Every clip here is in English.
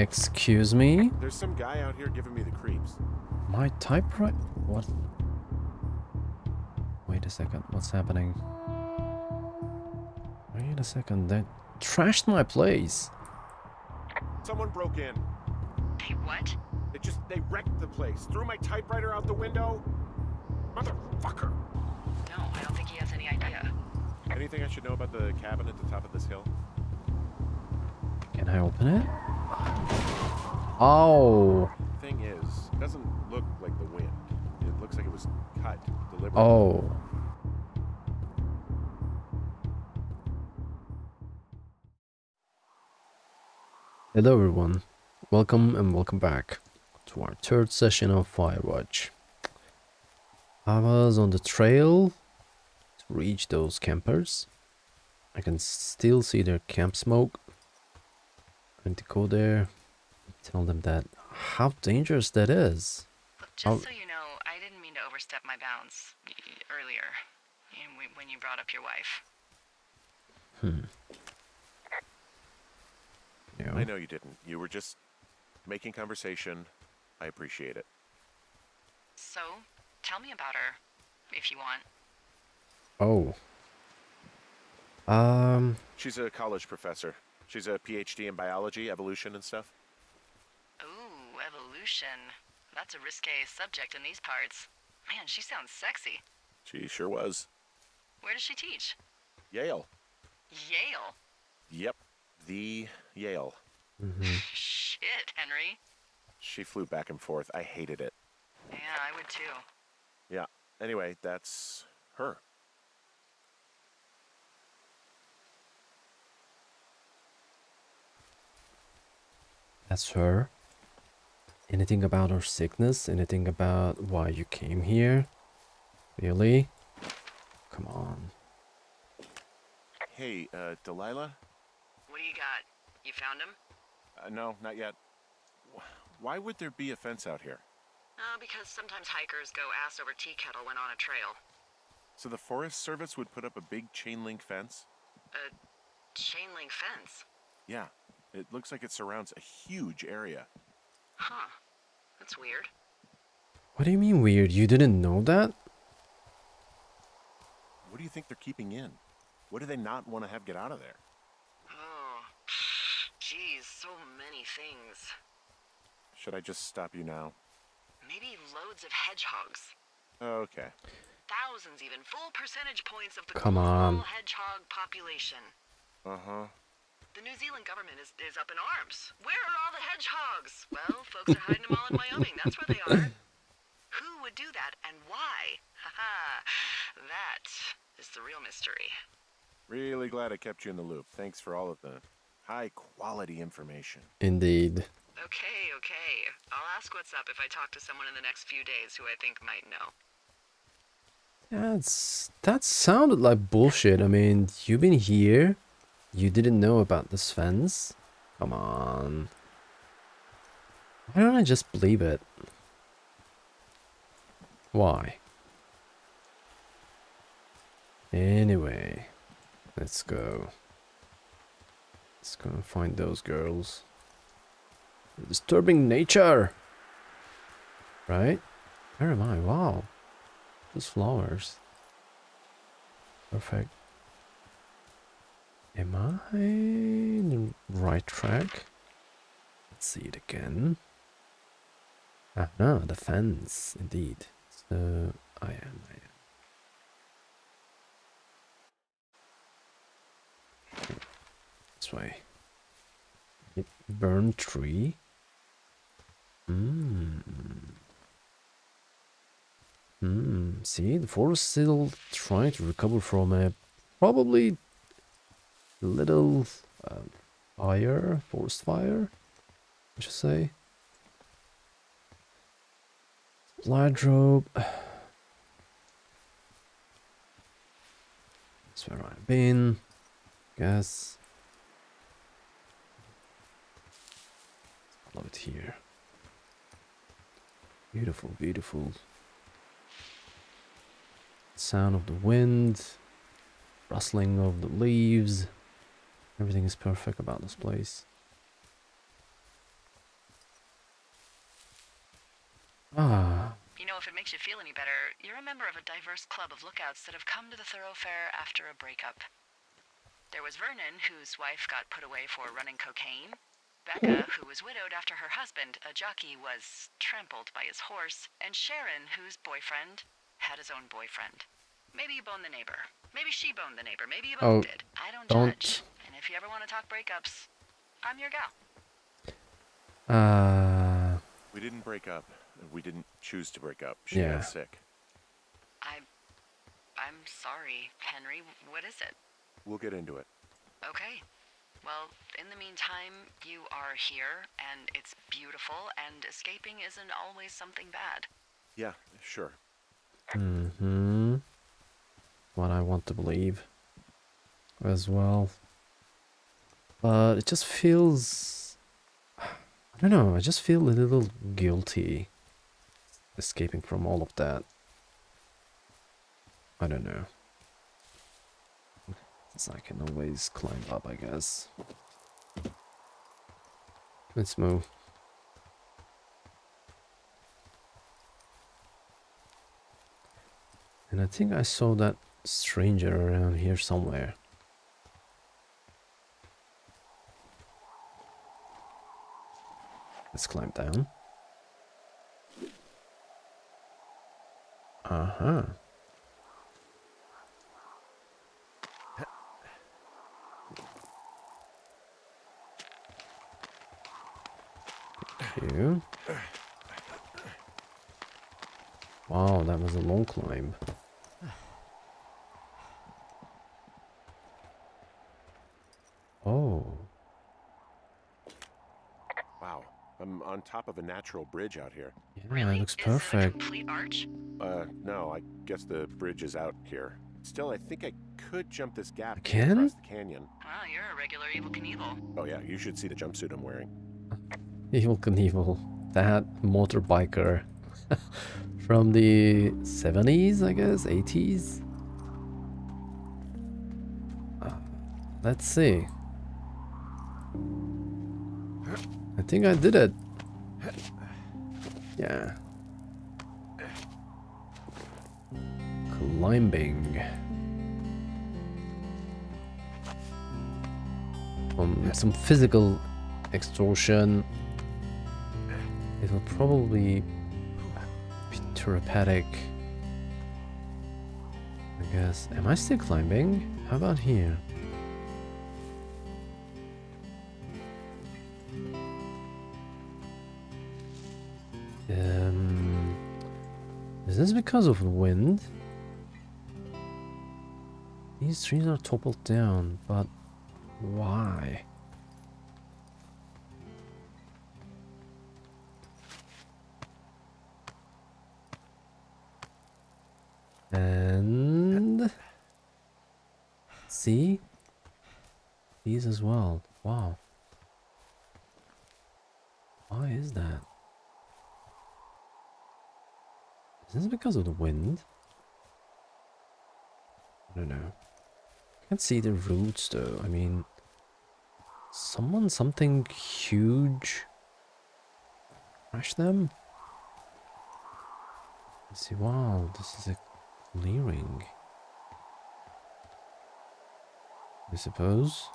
Excuse me? There's some guy out here giving me the creeps. My typewriter? What? Wait a second. What's happening? Wait a second. They trashed my place. Someone broke in. They what? They wrecked the place. Threw my typewriter out the window. Motherfucker. No, I don't think he has any idea. Anything I should know about the cabin at the top of this hill? Can I open it? Oh. Thing is, it doesn't look like the wind. It looks like it was cut deliberately. Oh. Hello everyone. Welcome and welcome back to our third session of Firewatch. I was on the trail to reach those campers. I can still see their camp smoke. I'm going to go there and tell them that how dangerous that is. Look, just so you know, I didn't mean to overstep my bounds earlier when you brought up your wife. Yeah. I know you didn't. You were just making conversation. I appreciate it. So, tell me about her, if you want. Oh. She's a college professor. She's a PhD in biology, evolution and stuff. Ooh, evolution. That's a risque subject in these parts. Man, she sounds sexy. She sure was. Where does she teach? Yale. Yale? Yep, the Yale. Shit, Henry. She flew back and forth. I hated it. Yeah, I would too. Yeah, anyway, that's her. That's her. Anything about her sickness? Anything about why you came here? Really? Come on. Hey, Delilah? What do you got? You found him? No, not yet. Why would there be a fence out here? Because sometimes hikers go ass over tea kettle when on a trail. So the Forest Service would put up a big chain link fence? A chain link fence? Yeah. It looks like it surrounds a huge area. Huh. That's weird. What do you mean weird? You didn't know that? What do you think they're keeping in? What do they not want to have get out of there? Oh, geez, so many things. Should I just stop you now? Maybe loads of hedgehogs. Okay. Thousands even, full percentage points of the global hedgehog population. Uh-huh. The New Zealand government is up in arms. Where are all the hedgehogs? Well, folks are hiding them all in Wyoming. That's where they are. Who would do that and why? Haha, that is the real mystery. Really glad I kept you in the loop. Thanks for all of the high-quality information. Indeed. Okay, okay. I'll ask what's up if I talk to someone in the next few days who I think might know. That sounded like bullshit. I mean, you've been here. You didn't know about this fence? Come on. Why don't I just believe it? Why? Anyway, let's go. Let's go and find those girls. They're disturbing nature! Right? Where am I? Wow. Those flowers. Perfect. Am I on the right track? Let's see it again. Ah, no, the fence, indeed. So, I am. This way. Burn tree. See, the forest is still trying to recover from a probably little fire, forest fire, I should say. Slide rope. That's where I've been, I guess. I love it here. Beautiful, beautiful. Sound of the wind, rustling of the leaves. Everything is perfect about this place. makes you feel any better, you're a member of a diverse club of lookouts that have come to the thoroughfare after a breakup. There was Vernon, whose wife got put away for running cocaine. Becca, who was widowed after her husband, a jockey, was trampled by his horse. And Sharon, whose boyfriend had his own boyfriend. Maybe you boned the neighbor. Maybe she boned the neighbor. Maybe you both did. I don't judge. And if you ever want to talk breakups, I'm your gal. We didn't break up. We didn't choose to break up. She got sick. I'm sorry, Henry. What is it? We'll get into it. Okay. Well, in the meantime, you are here, and it's beautiful, and escaping isn't always something bad. Yeah, sure. Mm-hmm. What I want to believe as well. But it just feels... I don't know, I just feel a little guilty escaping from all of that. I don't know. So I can always climb up, I guess. Let's move. And I think I saw that stranger around here somewhere. Let's climb down. Uh-huh. You. Wow, that was a long climb. Oh. Wow, I'm on top of a natural bridge out here. Yeah, really? It looks perfect. Is it a complete arch? No, I guess the bridge is out here. Still, I think I could jump this gap across the canyon. Wow, you're a regular Evel Knievel. Oh yeah, you should see the jumpsuit I'm wearing. Evel Knievel, that motorbiker from the 70s, I guess, 80s. Let's see. I think I did it. Yeah. Climbing. Some physical extortion. It will probably be therapeutic, I guess. Am I still climbing? How about here? Is this because of the wind? These trees are toppled down, but why? And see these as well. Wow, why is that? Is this because of the wind? I don't know. I can't see the roots though. I mean, something huge crashed them. Let's see. Wow, this is a clearing, I suppose.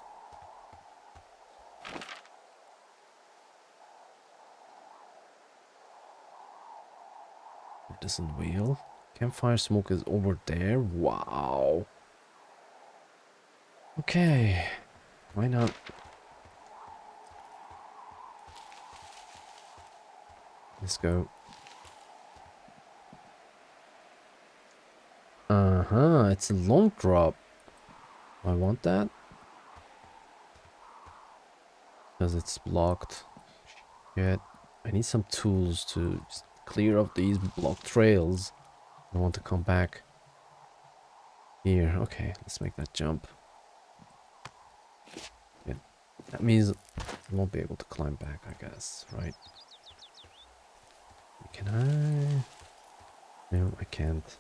Medicine wheel. Campfire smoke is over there. Wow. Okay. Why not? Let's go. Uh-huh, it's a long drop. I want that. Because it's blocked. Shit. I need some tools to just clear up these blocked trails. I want to come back here. Okay, let's make that jump. Shit. That means I won't be able to climb back, I guess, right? Can I? No, I can't.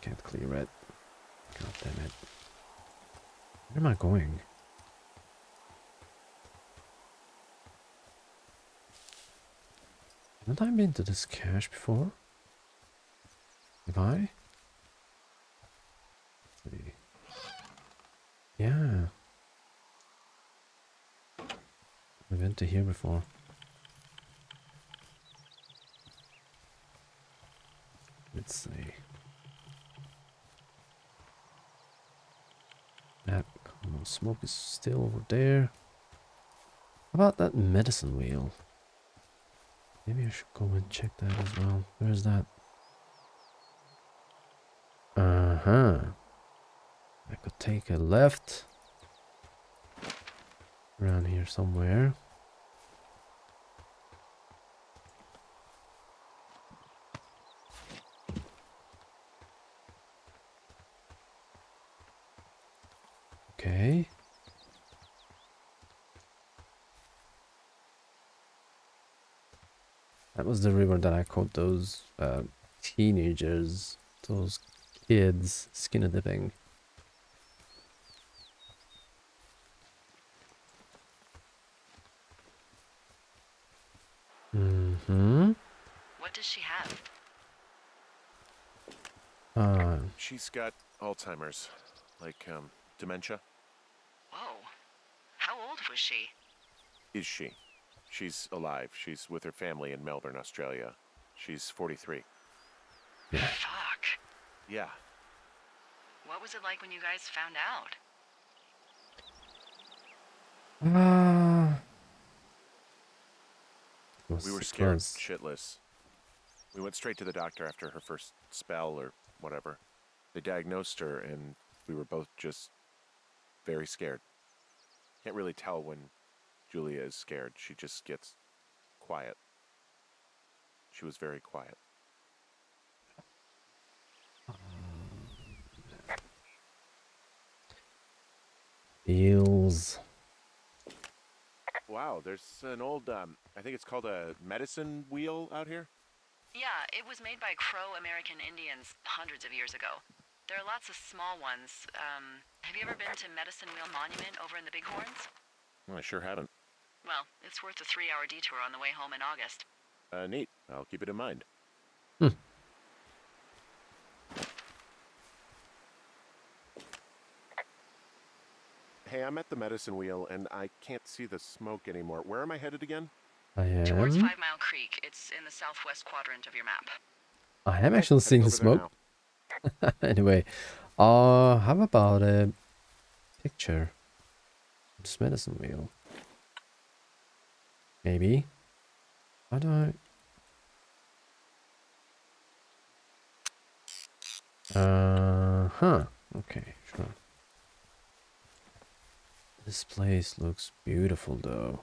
Can't clear it. God damn it. Where am I going? Haven't I been to this cache before? Have I? Let's see. Yeah. I've been to here before. Let's see. That common smoke is still over there. How about that medicine wheel? Maybe I should go and check that as well. Where is that? Uh-huh. I could take a left around here somewhere. Okay. That was the river that I caught those teenagers, those kids skinny dipping. What does she have? She's got Alzheimer's, like dementia. Whoa. How old was she? Is she? She's alive. She's with her family in Melbourne, Australia. She's 43. Yeah. Fuck. Yeah. What was it like when you guys found out? We were scared shitless. We went straight to the doctor after her first spell or whatever. They diagnosed her and we were both just very scared. Can't really tell when Julia is scared. She just gets quiet. She was very quiet. Feels. Wow, there's an old, I think it's called a medicine wheel out here? Yeah, it was made by Crow American Indians hundreds of years ago. There are lots of small ones. Have you ever been to Medicine Wheel Monument over in the Bighorns? Well, I sure haven't. Well, it's worth a 3-hour detour on the way home in August. Neat. I'll keep it in mind. Hmm. Hey, I'm at the medicine wheel, and I can't see the smoke anymore. Where am I headed again? I am... towards 5 Mile Creek. It's in the southwest quadrant of your map. I am actually seeing the smoke. Anyway, how about a picture of this medicine wheel? Maybe. I don't... Okay, sure. This place looks beautiful, though.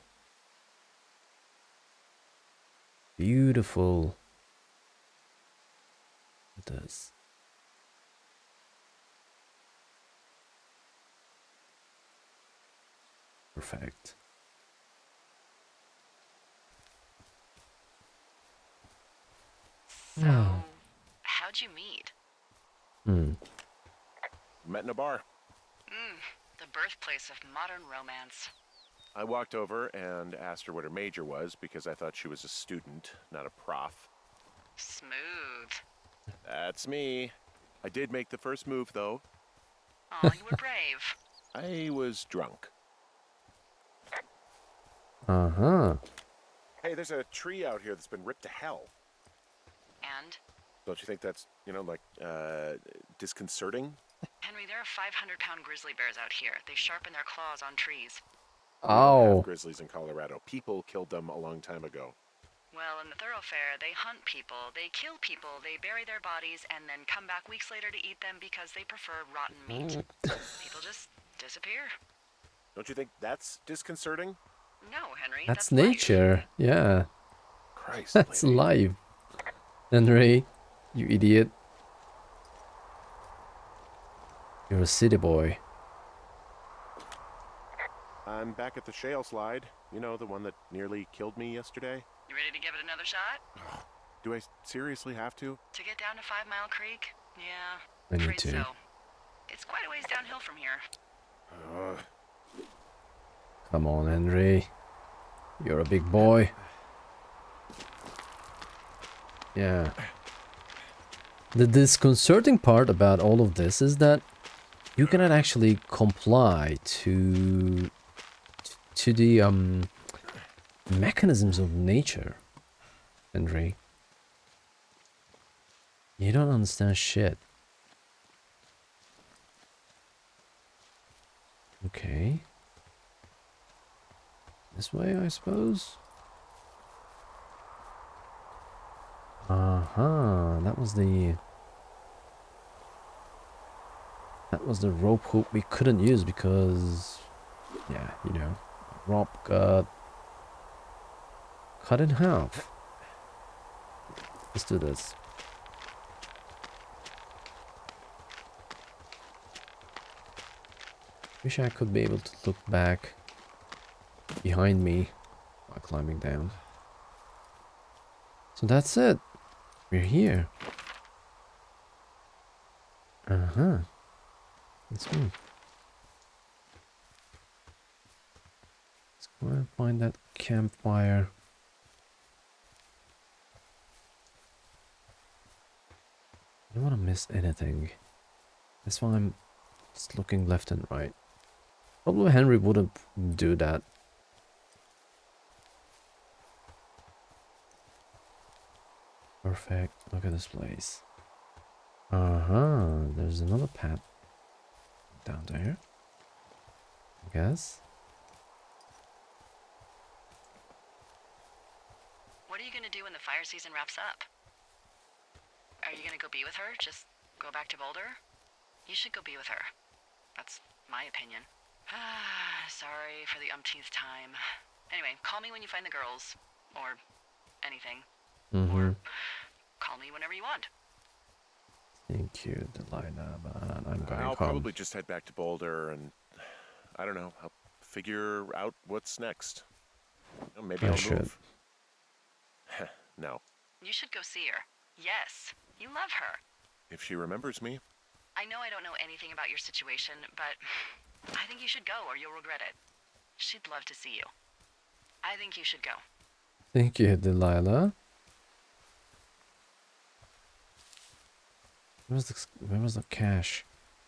Beautiful. It does. Perfect. So, how'd you meet? Met in a bar. The birthplace of modern romance. I walked over and asked her what her major was because I thought she was a student, not a prof. Smooth. That's me. I did make the first move, though. Aw, you were brave. I was drunk. Uh-huh. Hey, there's a tree out here that's been ripped to hell. And? Don't you think that's, you know, like, disconcerting? Henry, there are 500-pound grizzly bears out here. They sharpen their claws on trees. Oh. Grizzlies in Colorado. People killed them a long time ago. Well, in the thoroughfare, they hunt people, they kill people, they bury their bodies, and then come back weeks later to eat them because they prefer rotten meat. People just disappear. Don't you think that's disconcerting? No, Henry. That's nature. Life. Yeah. Christ. That's life. Henry, you idiot. You're a city boy. I'm back at the shale slide. You know, the one that nearly killed me yesterday. You ready to give it another shot? Do I seriously have to? To get down to 5 Mile Creek? Yeah. I need to. So. It's quite a ways downhill from here. Come on, Henry. You're a big boy. Yeah. The disconcerting part about all of this is that you cannot actually comply to the mechanisms of nature, Henry. You don't understand shit. Okay. This way, I suppose. Uh-huh. That was the rope hoop we couldn't use because, yeah, you know, rope got cut in half. Let's do this. Wish I could be able to look back behind me while climbing down. So that's it. We're here. Uh-huh. Let's go. Let's go and find that campfire. I don't want to miss anything. That's why I'm just looking left and right. Probably Henry wouldn't do that. Perfect. Look at this place. Uh-huh. There's another path down there, I guess. What are you gonna do when the fire season wraps up? Are you gonna go be with her? Just go back to Boulder? You should go be with her. That's my opinion. Sorry for the umpteenth time. Anyway, call me when you find the girls. Or anything. Mm-hmm. Or call me whenever you want. Thank you, Delilah, but I'm going home. I'll probably just head back to Boulder and, I don't know, I'll figure out what's next. You know, maybe I'll move. No. You should go see her. Yes, you love her. If she remembers me. I know I don't know anything about your situation, but I think you should go or you'll regret it. She'd love to see you. I think you should go. Thank you, Delilah. Where was the cash?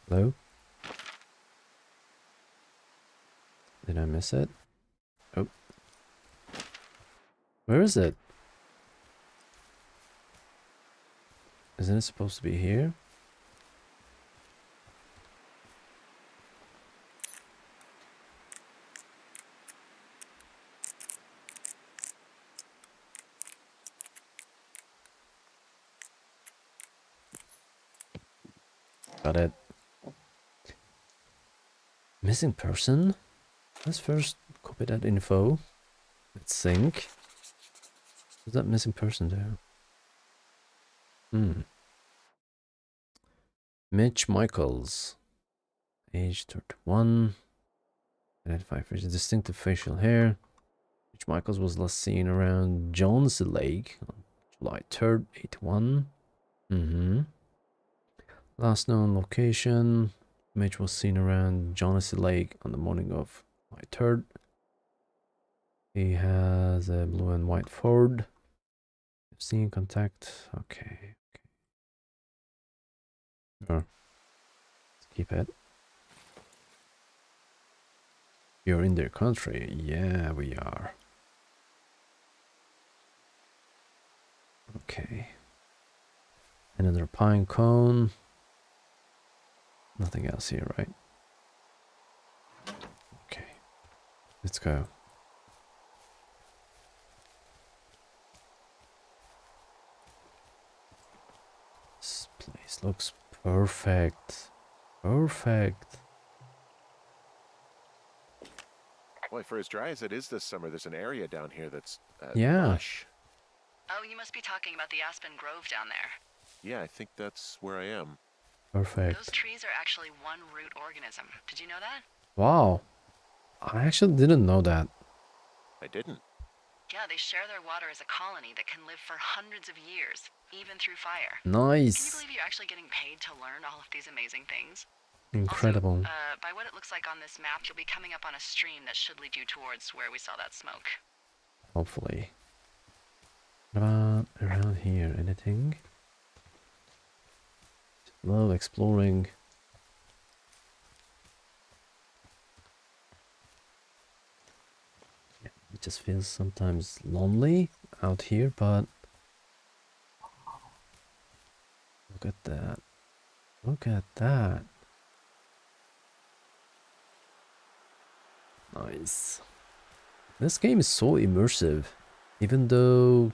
Hello? Did I miss it? Oh. Where is it? Isn't it supposed to be here? Got it. Missing person? Let's first copy that info. Let's sync. Who's that missing person there? Hmm. Mitch Michaels. Age 31. Identify facial. Distinctive facial hair. Mitch Michaels was last seen around John's Lake on July 3rd, 81. Mm-hmm. Last known location, Mitch was seen around Jonesy Lake on the morning of July 3rd. He has a blue and white Ford. Seen contact. Okay. Sure. Let's keep it. You're in their country. Yeah, we are. Okay. Another pine cone. Nothing else here, right? Okay, let's go. This place looks perfect. Perfect. Boy, for as dry as it is this summer, there's an area down here that's yeah. Lush. Oh, you must be talking about the Aspen Grove down there. Yeah, I think that's where I am. Perfect. Those trees are actually one root organism. Did you know that? Wow. I actually didn't know that. I didn't. Yeah, they share their water as a colony that can live for hundreds of years, even through fire. Nice. Can you believe you're actually getting paid to learn all of these amazing things? Incredible. Also, by what it looks like on this map, you'll be coming up on a stream that should lead you towards where we saw that smoke. Hopefully. What about around here? Anything? Love exploring. It just feels sometimes lonely out here, but look at that. Look at that. Nice. This game is so immersive, even though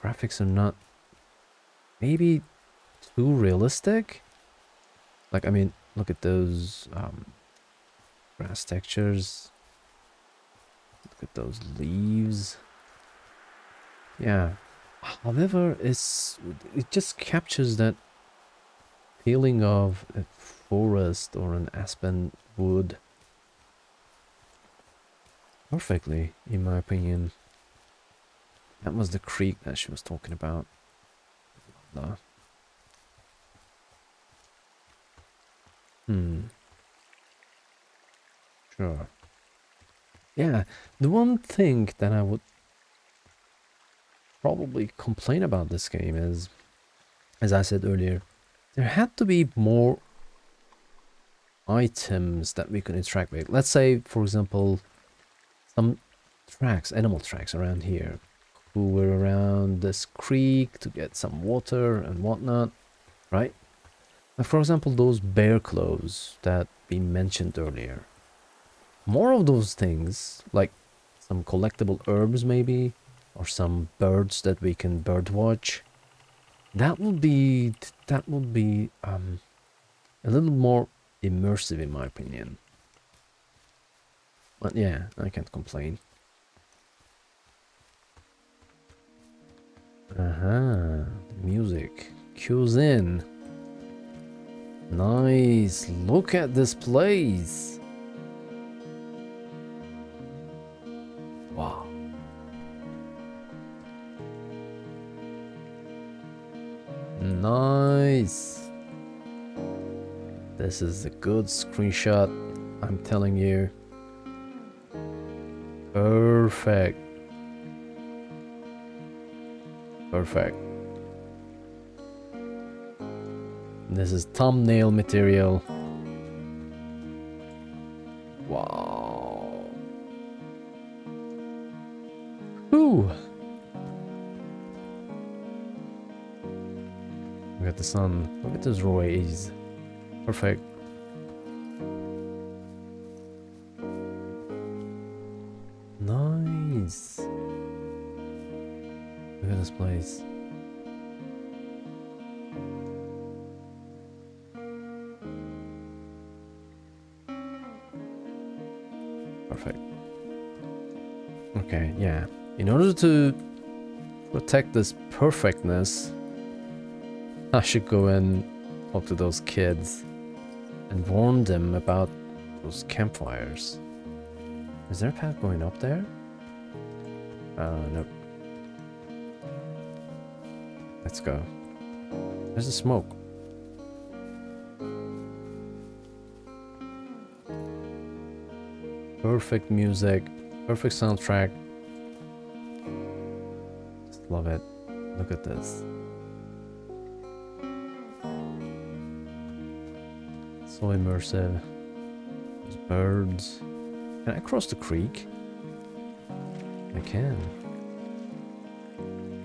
graphics are not maybe too realistic. Like, I mean, look at those grass textures. Look at those leaves. Yeah. However, it just captures that feeling of a forest or an aspen wood perfectly, in my opinion. That was the creek that she was talking about. Sure. Yeah, the one thing that I would probably complain about this game is, as I said earlier, there had to be more items that we could interact with. Let's say, for example, some tracks, animal tracks around here, who were around this creek to get some water and whatnot, right? Like, for example, those bear claws that we mentioned earlier. More of those things, like some collectible herbs maybe, or some birds that we can birdwatch. That would be a little more immersive, in my opinion. But yeah, I can't complain. Aha, music cues in. Nice, look at this place. Wow. Nice. This is a good screenshot, I'm telling you. Perfect. Perfect. This is thumbnail material. Wow. Ooh. Look at the sun. Look at those rays. Perfect. Nice. Look at this place. Perfect. Okay, yeah. In order to protect this perfectness, I should go and talk to those kids and warn them about those campfires. Is there a path going up there? Nope. Let's go. There's the smoke. Perfect music. Perfect soundtrack. Just love it. Look at this. So immersive. There's birds. Can I cross the creek? I can.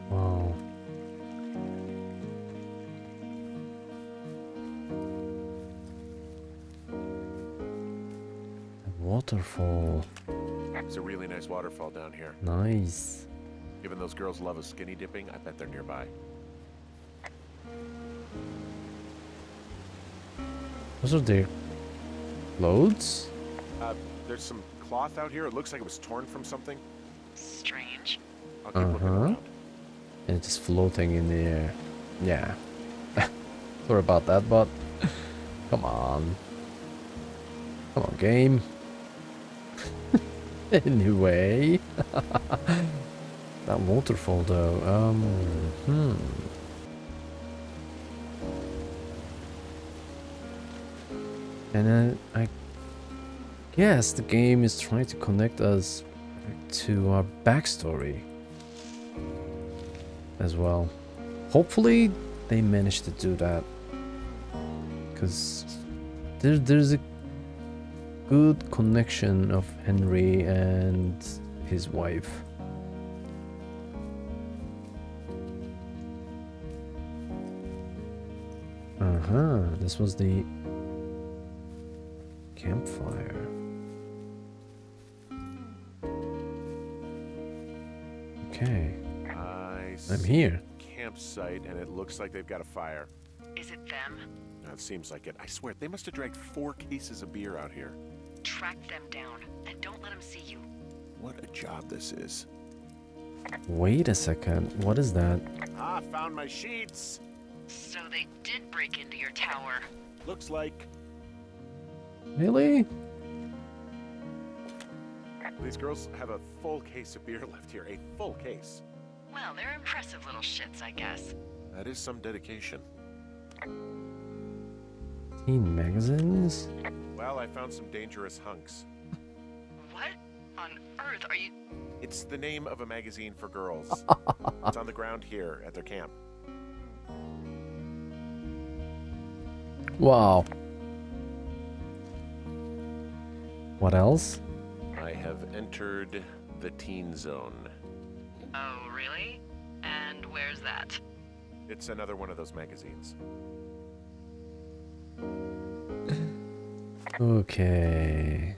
Wow. Waterfall. It's a really nice waterfall down here. Nice. Given those girls' love of skinny dipping, I bet they're nearby. Those are their clothes? There's some cloth out here. It looks like it was torn from something. Strange. Uh-huh. And it's just floating in the air. Yeah. Sorry about that, but come on. Come on, game. Anyway, that waterfall though, And then I guess the game is trying to connect us to our backstory as well. Hopefully they managed to do that. because there's a good connection of Henry and his wife. This was the campfire. Okay. I'm here. Campsite, and it looks like they've got a fire. Is it them? No, it seems like it. I swear, they must have dragged 4 cases of beer out here. Track them down, and don't let them see you. What a job this is. Wait a second. What is that? Ah, found my sheets. So they did break into your tower. Looks like. Really? These girls have a full case of beer left here. A full case. Well, they're impressive little shits, I guess. That is some dedication. Teen magazines? Well, I found some dangerous hunks. What on earth are you... It's the name of a magazine for girls. It's on the ground here at their camp. Wow. What else? I have entered the teen zone. Oh, really? And where's that? It's another one of those magazines. Okay.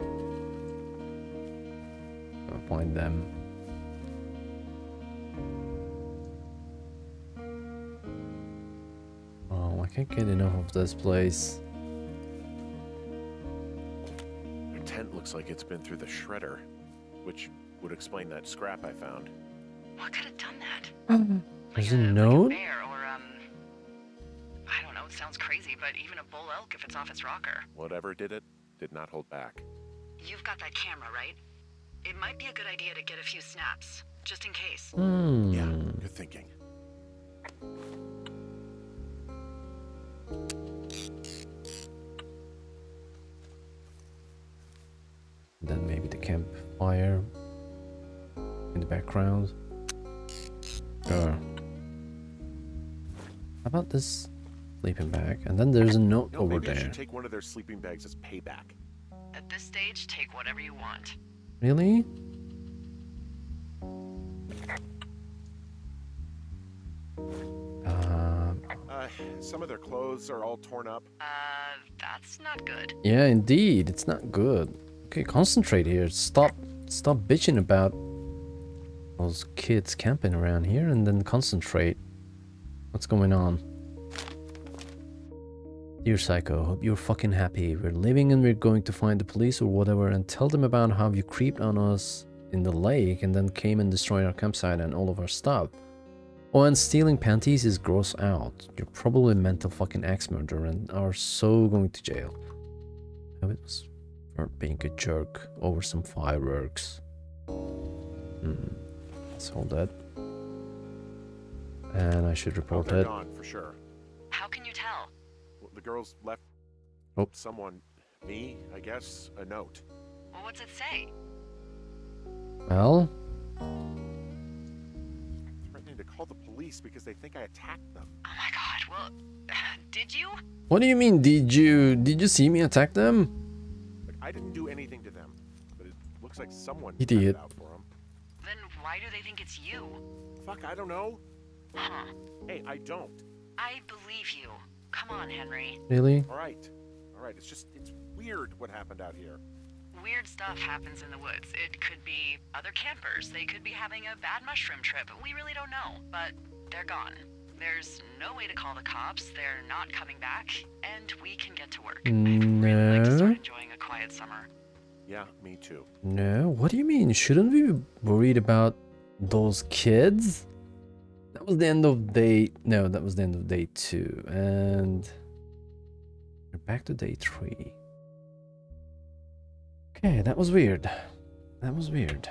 I'll find them. Oh, I can't get enough of this place. Your tent looks like it's been through the shredder, which would explain that scrap I found. What could have done that? There's a note? Like a bear or, I don't know, it sounds crazy, but even a bull elk if it's off its rocker. Whatever did it, did not hold back. You've got that camera, right? It might be a good idea to get a few snaps, just in case. Yeah, good thinking. Then maybe the campfire in the background. How about this sleeping bag? And then there's a note over there. I should take one of their sleeping bags as payback. At this stage, take whatever you want. Really? Some of their clothes are all torn up. That's not good. Yeah, indeed, it's not good. Okay, concentrate here. Stop bitching about those kids camping around here, and then concentrate. What's going on? Dear Psycho, hope you're fucking happy. We're leaving and we're going to find the police or whatever and tell them about how you creeped on us in the lake and then came and destroyed our campsite and all of our stuff. Oh, and stealing panties is gross out. You're probably a mental fucking axe murderer and are so going to jail. I was for being a jerk over some fireworks. Let's hold that. And I should report it. For sure. How can you tell? Well, the girls left someone, me, I guess, a note. Well, what's it say? Well? Threatening to call the police because they think I attacked them. Oh my god, well, did you? What do you mean, did you? Did you see me attack them? Like, I didn't do anything to them, but it looks like someone did it out for them. Then why do they think it's you? Fuck, I don't know. Hey, I don't. I believe you. Come on, Henry. Really? All right. It's weird what happened out here. Weird stuff happens in the woods. It could be other campers. They could be having a bad mushroom trip. We really don't know, but they're gone. There's no way to call the cops. They're not coming back, and we can get to work. No. I'd really like to start enjoying a quiet summer. Yeah, me too. No, what do you mean? Shouldn't we be worried about those kids? That was the end of day... No, that was the end of day 2. And... we're back to day 3. Okay, that was weird. That was weird.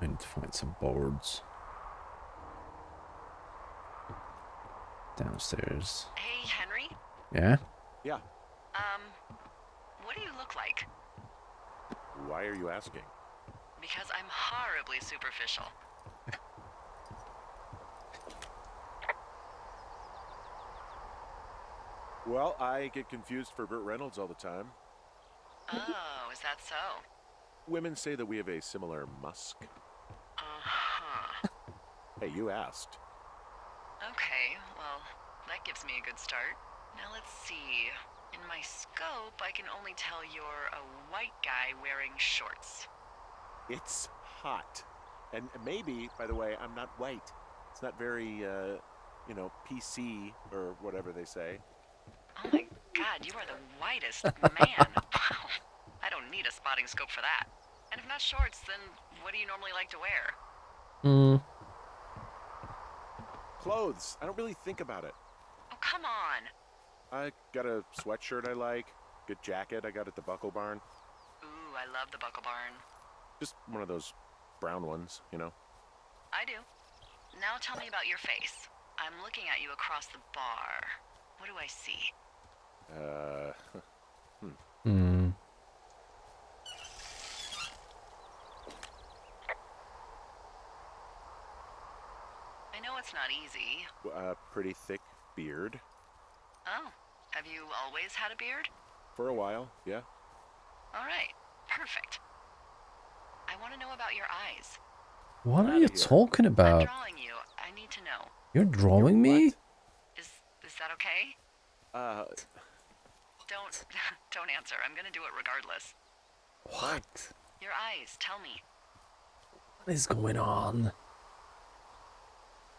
I need to find some boards. Downstairs. Hey, Henry? Yeah? Yeah. What do you look like? Why are you asking? Because I'm horribly superficial. Well, I get confused for Burt Reynolds all the time. Oh, is that so? Women say that we have a similar musk. Uh-huh. Hey, you asked. Okay, well, that gives me a good start. Now let's see. In my scope, I can only tell you're a white guy wearing shorts. It's hot. And maybe, by the way, I'm not white. It's not very, you know, PC or whatever they say. Oh my God, you are the whitest man. Wow. I don't need a spotting scope for that. And if not shorts, then what do you normally like to wear? Clothes. I don't really think about it. Oh, come on. I got a sweatshirt I like. Good jacket I got at the Buckle Barn. Ooh, I love the Buckle Barn. Just one of those brown ones, you know. I do. Now tell me about your face. I'm looking at you across the bar. What do I see? I know it's not easy. Pretty thick beard. Oh, have you always had a beard? For a while, yeah. All right, perfect. I want to know about your eyes. What are you talking about? I'm drawing you. I need to know. You're drawing me? Is that okay? Don't answer. I'm gonna do it regardless. What? Your eyes. Tell me. What is going on?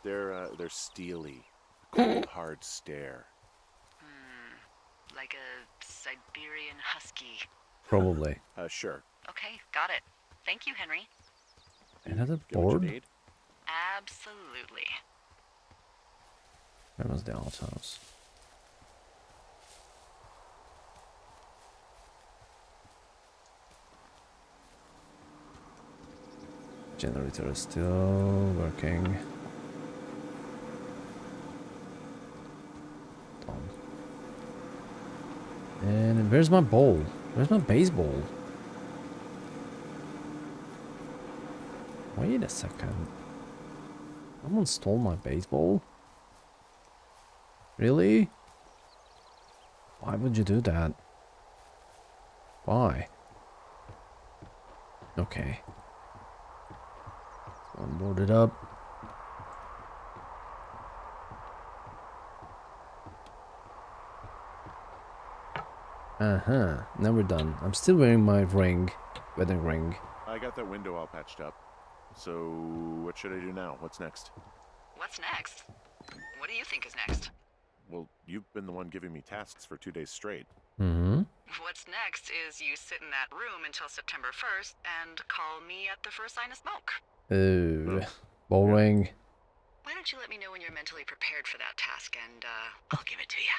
They're steely. A cold, hard stare. Like a Siberian husky. Probably. Sure. Okay, got it. Thank you, Henry. Another board? Absolutely. Where was the outhouse? Generator is still working. Done. And where's my ball? Where's my baseball? Wait a second. Someone stole my baseball? Really? Why would you do that? Why? Okay. I'm boarded up. Uh-huh. Now we're done. I'm still wearing my ring. Wedding ring. I got that window all patched up. So, what should I do now? What's next? What's next? What do you think is next? Well, you've been the one giving me tasks for 2 days straight. Mm-hmm. What's next is you sit in that room until September 1st and call me at the first sign of smoke. Ooh, boring. Why don't you let me know when you're mentally prepared for that task and I'll give it to you.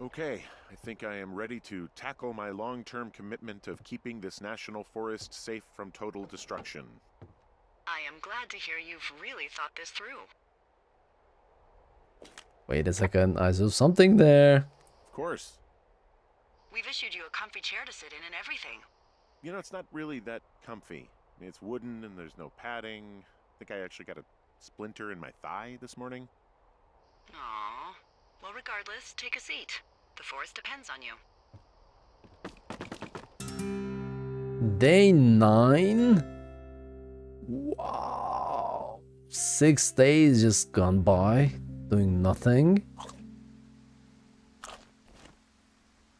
Okay, I think I am ready to tackle my long-term commitment of keeping this national forest safe from total destruction. I am glad to hear you've really thought this through. Wait a second, I saw something there. Of course. We've issued you a comfy chair to sit in and everything. You know, it's not really that comfy. I mean, it's wooden and there's no padding. I think I actually got a splinter in my thigh this morning. Aww. Well, regardless, take a seat. The forest depends on you. Day 9? Wow. 6 days just gone by. Doing nothing.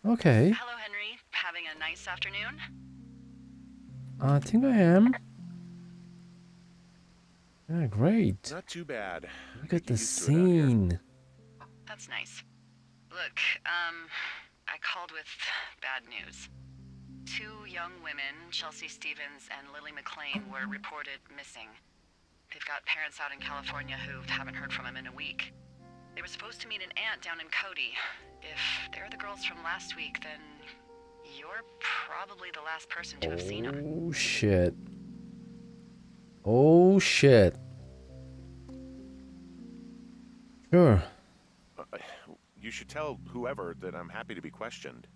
Okay. Hello, Henry. Having a nice afternoon? I think I am. Yeah, great. Not too bad. Look at the scene. That's nice. Look, I called with bad news. Two young women, Chelsea Stevens and Lily McLean, were reported missing. They've got parents out in California who haven't heard from them in a week. They were supposed to meet an aunt down in Cody. If they're the girls from last week, then you're probably the last person to have seen them. Oh, shit. Oh, shit. Sure. You should tell whoever that I'm happy to be questioned.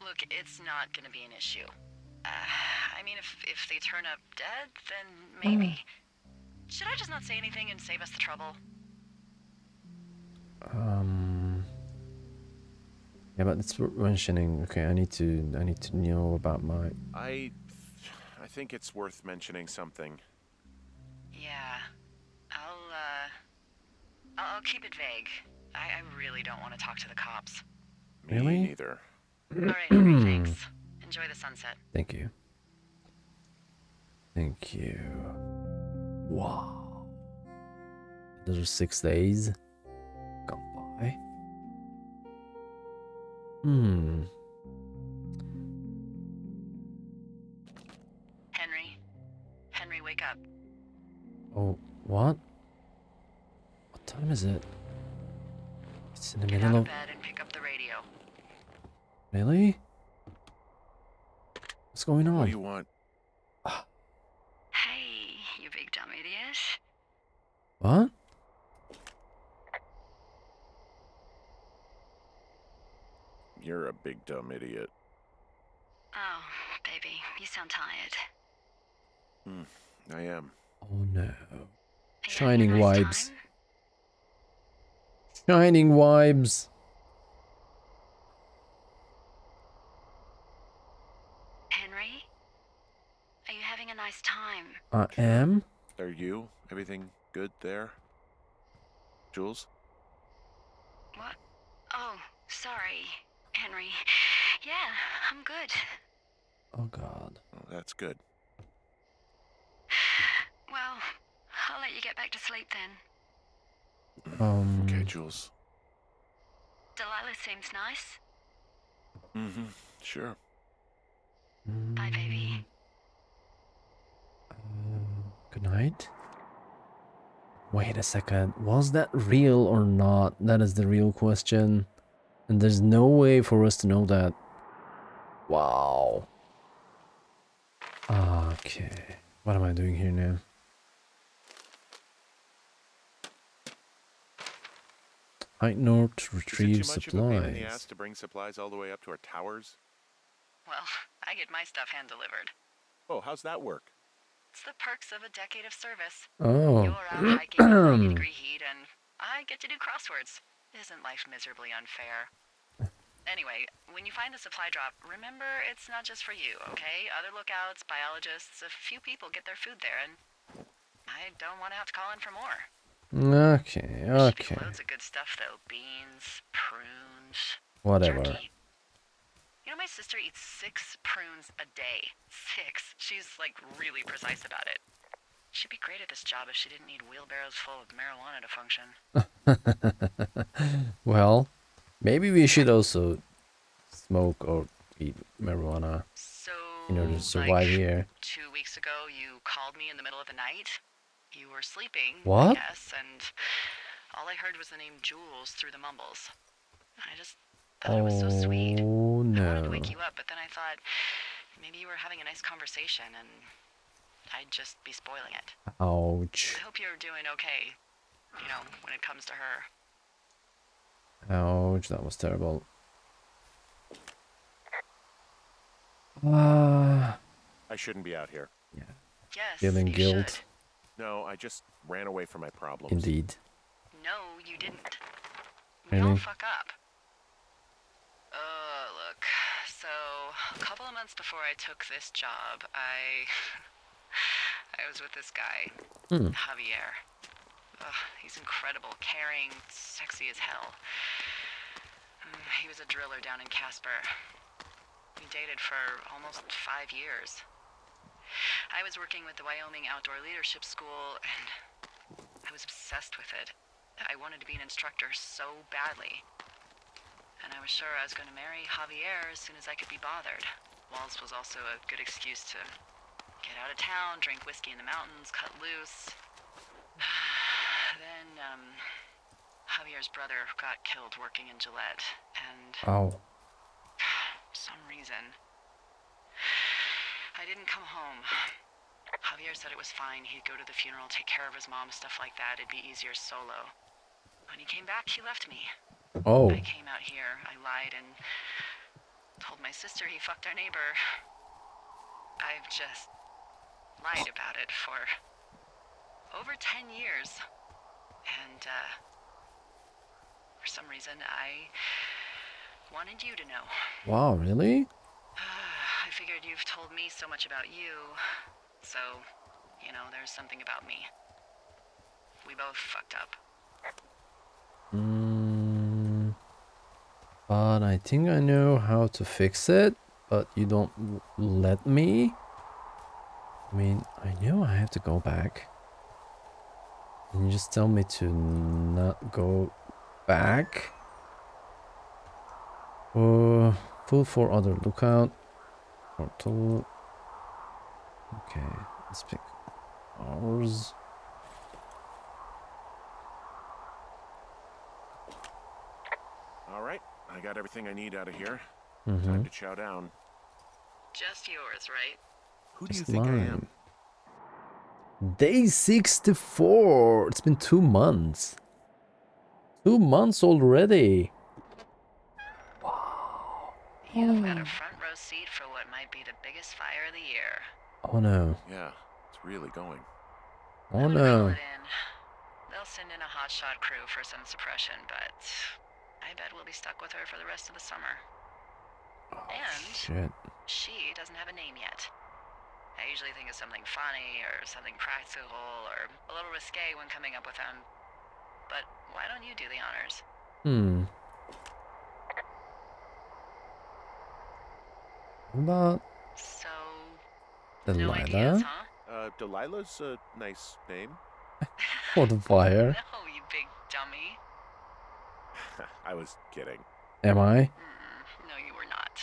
Look, it's not going to be an issue. I mean, if they turn up dead, then maybe. Should I just not say anything and save us the trouble? Yeah, but it's mentioning. Okay, I need to know about my. I think it's worth mentioning something. Yeah, I'll keep it vague. I really don't want to talk to the cops. Really? Me neither. All right, thanks. Enjoy the sunset. Thank you. Thank you. Wow. Those are 6 days. Gone by. Hmm. Henry, wake up. Oh, what? What time is it? It's in the middle of bed and pick up the radio. Really? What's going on? What do you want? Hey, you big dumb idiot. What? You're a big dumb idiot. Oh, baby, you sound tired. I am. Oh no. Shining vibes. Shining vibes. Henry? Are you having a nice time? I am. Are you? Everything good there? Jules? What? Oh, sorry, Henry. Yeah, I'm good. Oh God. Oh, that's good. Well, I'll let you get back to sleep then. Okay, Jules. Delilah seems nice. Mm-hmm, sure. Bye, baby. Good night. Wait a second. Was that real or not? That is the real question. And there's no way for us to know that. Wow. Okay. What am I doing here now? Hike north to retrieve supplies. Is it too much of a pain in the ass to bring supplies all the way up to our towers? Well, I get my stuff hand-delivered. Oh, how's that work? It's the perks of a decade of service. Oh. You're out hiking in 90-degree heat, and I get to do crosswords. Isn't life miserably unfair? Anyway, when you find the supply drop, remember it's not just for you, okay? Other lookouts, biologists, a few people get their food there, and I don't want to have to call in for more. Okay, okay. Loads of good stuff, though. Beans, prunes, whatever. Jerky. You know, my sister eats 6 prunes a day. 6. She's, like, really precise about it. She'd be great at this job if she didn't need wheelbarrows full of marijuana to function. Well... Maybe we should also smoke or eat marijuana in order to survive here. 2 weeks ago, you called me in the middle of the night. You were sleeping, I guess, and all I heard was the name Jules through the mumbles. I just thought it was so sweet. Oh, no. I wanted to wake you up, but then I thought maybe you were having a nice conversation, and I'd just be spoiling it. Ouch. I hope you're doing okay, you know, when it comes to her. Ouch, that was terrible. I shouldn't be out here. Yeah. Yes, feeling guilt. Should. No, I just ran away from my problems. Indeed. No, you didn't. Really? Don't fuck up. Look. So, a couple of months before I took this job, I was with this guy, Javier. Ugh, he's incredible, caring, sexy as hell. He was a driller down in Casper. We dated for almost 5 years. I was working with the Wyoming Outdoor Leadership School, and I was obsessed with it. I wanted to be an instructor so badly. And I was sure I was going to marry Javier as soon as I could be bothered. Walls was also a good excuse to get out of town, drink whiskey in the mountains, cut loose. Then, Javier's brother got killed working in Gillette, and for some reason, I didn't come home. Javier said it was fine. He'd go to the funeral, take care of his mom, stuff like that. It'd be easier solo. When he came back, he left me. Oh. I came out here. I lied and told my sister he fucked our neighbor. I've just lied about it for... over 10 years, and for some reason I wanted you to know. Wow, really? I figured you've told me so much about you, so, you know, there's something about me. We both fucked up. But I think I know how to fix it, but you don't let me. I mean, I know I have to go back. And you just tell me to not go back. Full for other lookout. Portal. Okay, let's pick ours. Alright, I got everything I need out of here. Time to chow down. Just yours, right? Who do you think I am? Day 64. It's been 2 months. 2 months already. Wow. You've got a front row seat for what might be the biggest fire of the year. Oh no. Yeah, it's really going. Oh no. They'll send in a hotshot crew for some suppression, but I bet we'll be stuck with her for the rest of the summer. Oh, and shit. She doesn't have a name yet. I usually think of something funny or something practical or a little risque when coming up with them. But why don't you do the honors? What about Delilah? No ideas, huh? Delilah's a nice name. For the fire. No, you big dummy. I was kidding. Am I? No, you were not.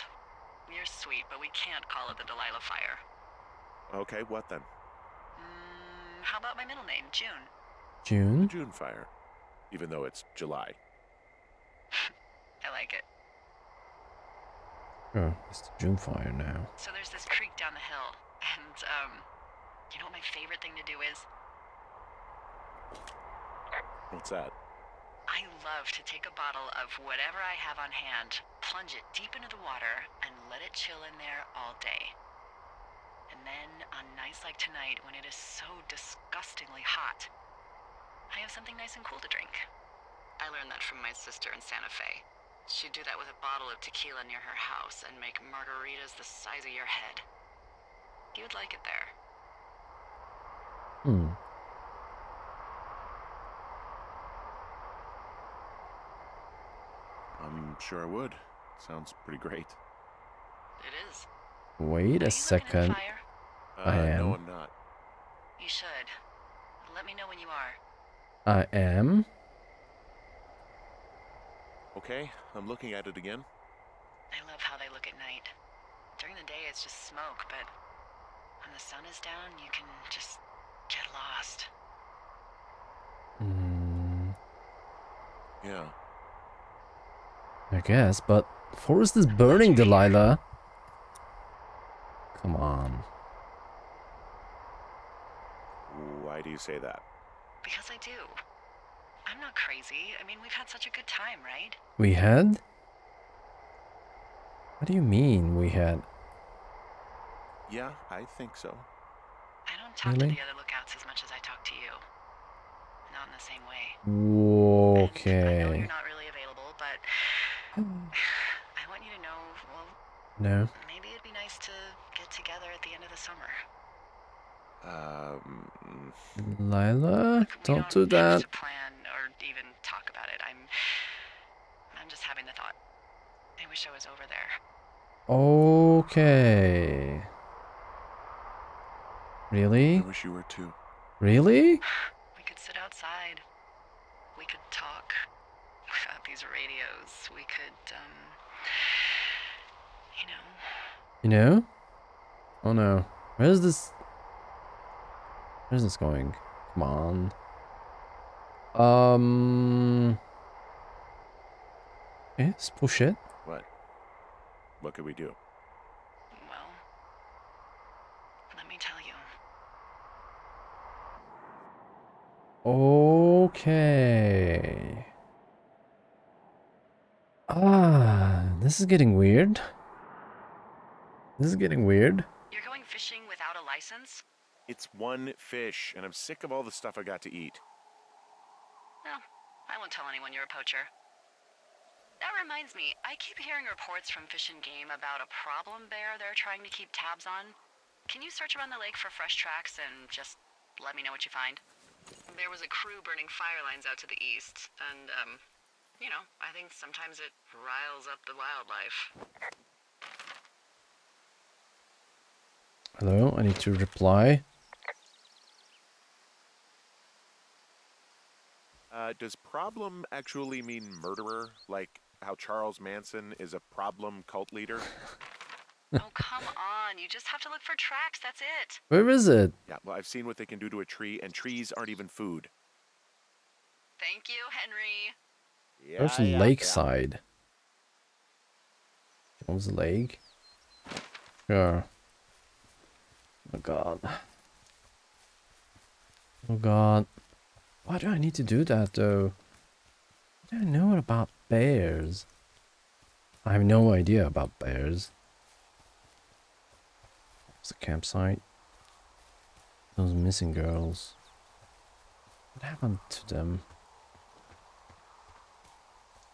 You're sweet, but we can't call it the Delilah fire. Okay, what then? How about my middle name, June? June? June Fire. Even though it's July. I like it. Oh, it's the June Fire now. So there's this creek down the hill. And, you know what my favorite thing to do is? What's that? I love to take a bottle of whatever I have on hand, plunge it deep into the water, and let it chill in there all day. And then, on nights like tonight, when it is so disgustingly hot, I have something nice and cool to drink. I learned that from my sister in Santa Fe. She'd do that with a bottle of tequila near her house and make margaritas the size of your head. You'd like it there. I'm sure I would. Sounds pretty great. It is. Wait a second. I am. No, I'm not. You should. Let me know when you are. I am. Okay, I'm looking at it again. I love how they look at night. During the day, it's just smoke, but when the sun is down, you can just get lost. Yeah. I guess, but the forest is burning, Delilah. Come on. Why do you say that? Because I do. I'm not crazy. I mean, we've had such a good time, right? We had? What do you mean we had? Yeah, I think so. I don't talk to the other lookouts as much as I talk to you. Not in the same way. Okay. I know you're not really available, but I want you to know, well, no. Maybe it'd be nice to get together at the end of the summer. Delilah, don't do that. To plan or even talk about it. I'm just having the thought. I wish I was over there. Okay. Really? I wish you were too. Really? We could sit outside. We could talk about these radios. We could, You know? Oh no. Where's this going? Come on. Let's push it. What could we do? Well, let me tell you. Okay. This is getting weird. You're going fishing without a license? It's one fish, and I'm sick of all the stuff I got to eat. Well, I won't tell anyone you're a poacher. That reminds me, I keep hearing reports from Fish and Game about a problem bear they're trying to keep tabs on. Can you search around the lake for fresh tracks and just let me know what you find? There was a crew burning fire lines out to the east, and, you know, I think sometimes it riles up the wildlife. Hello, I need to reply. Does problem actually mean murderer? Like how Charles Manson is a problem cult leader? Oh, come on. You just have to look for tracks. That's it. Where is it? Yeah, well, I've seen what they can do to a tree, and trees aren't even food. Thank you, Henry. Yeah, there's Lakeside. Yeah. John's Lake. Yeah. Oh, God. Oh, God. Why do I need to do that, though? I don't know about bears. I have no idea about bears. What's the campsite? Those missing girls. What happened to them?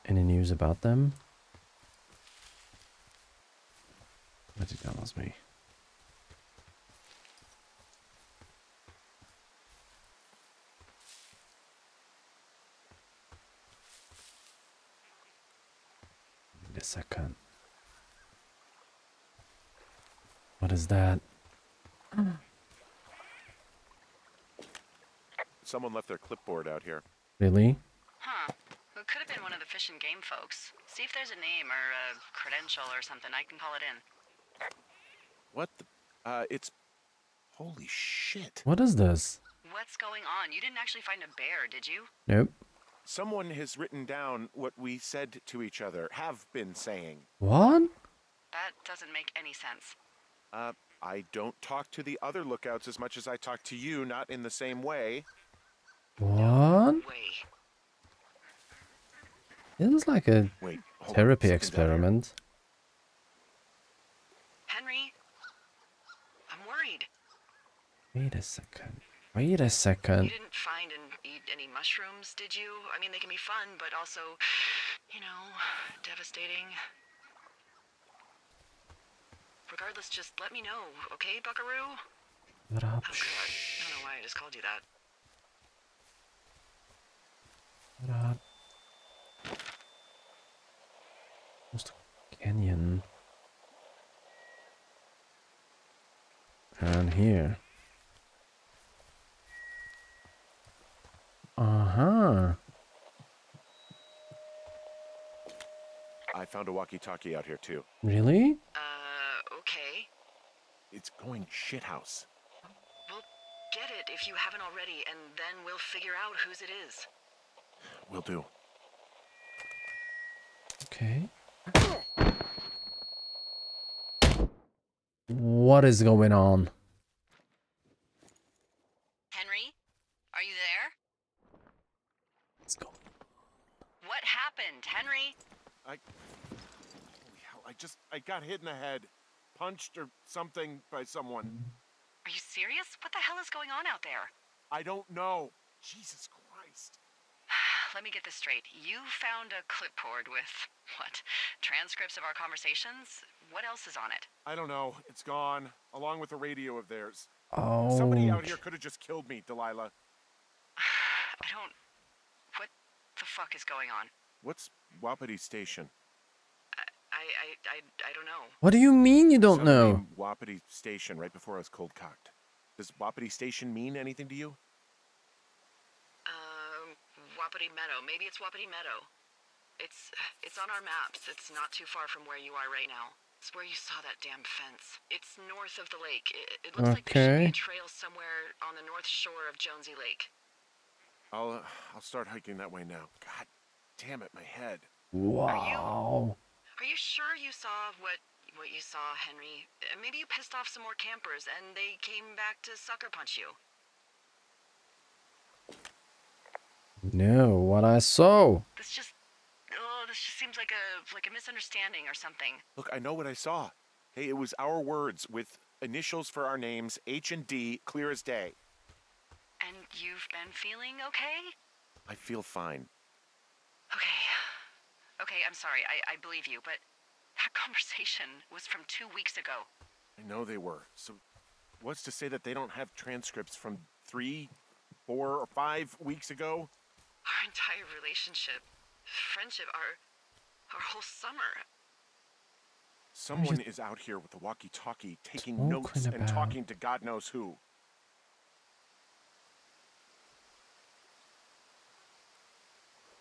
Any news about them? I think that was me. Wait a second. What is that? Someone left their clipboard out here. Really? Huh. It could have been one of the Fish and Game folks. See if there's a name or a credential or something. I can call it in. What the? It's... Holy shit. What is this? What's going on? You didn't actually find a bear, did you? Nope. Someone has written down what we said to each other, have been saying. What? That doesn't make any sense. I don't talk to the other lookouts as much as I talk to you, not in the same way. What? No way. This is like a therapy experiment. Henry, I'm worried. Wait a second. Wait a second. You didn't find and eat any mushrooms, did you? I mean, they can be fun, but also, you know, devastating. Regardless, just let me know, okay, Buckaroo? What up? Oh, God. I don't know why I just called you that. What up? Almost a canyon. And here. Uh-huh. I found a walkie-talkie out here, too. Really? Okay. It's going shithouse. Well, get it if you haven't already, and then we'll figure out whose it is. Will do. Okay. What is going on? Henry, are you there? Let's go. What happened, Henry? Holy hell, I got hit in the head. Punched or something by someone. Are you serious? What the hell is going on out there? I don't know. Jesus Christ. Let me get this straight. You found a clipboard with, what, transcripts of our conversations? What else is on it? I don't know. It's gone, along with a radio of theirs. Oh. Somebody out here could have just killed me, Delilah. What the fuck is going on? What's Wapiti Station? I don't know. What do you mean you don't know? Wapiti Station, right before I was cold cocked. Does Wapiti Station mean anything to you? Wapiti Meadow. Maybe it's Wapiti Meadow. It's on our maps. It's not too far from where you are right now. It's where you saw that damn fence. It's north of the lake. It looks like there should be a trail somewhere on the north shore of Jonesy Lake. I'll start hiking that way now. God damn it, my head. Wow. Are you sure you saw what you saw, Henry? Maybe you pissed off some more campers and they came back to sucker punch you. No, what I saw. This just seems like a misunderstanding or something. Look, I know what I saw. Hey, it was our words with initials for our names, H and D, clear as day. And you've been feeling okay? I feel fine. Okay. okay? I'm sorry, I believe you, but that conversation was from 2 weeks ago. I know they were. So what's to say that they don't have transcripts from 3, 4, or 5 weeks ago? Our entire relationship, friendship, our whole summer. Someone is out here with a walkie-talkie taking notes and talking to God knows who.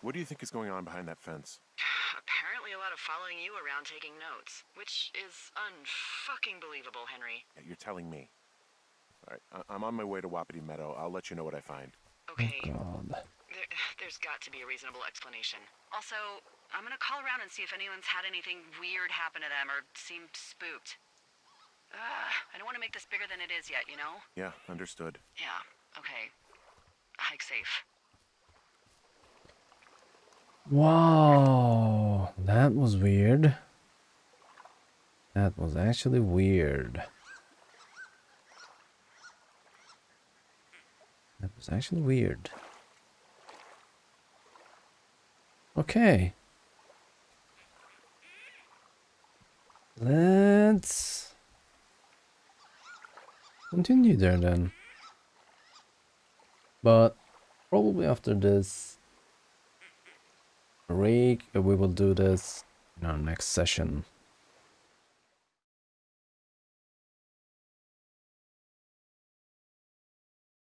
What do you think is going on behind that fence? Apparently a lot of following you around taking notes, which is unfucking believable, Henry. Yeah, you're telling me. All right, I'm on my way to Wapiti Meadow. I'll let you know what I find. Okay. Oh, there's got to be a reasonable explanation. Also, I'm gonna call around and see if anyone's had anything weird happen to them or seemed spooked. I don't want to make this bigger than it is yet, you know? Yeah, understood. Yeah, okay. Hike safe. Wow, that was weird. That was actually weird. That was actually weird. Okay. Let's continue there then. But probably after this break, we will do this in our next session.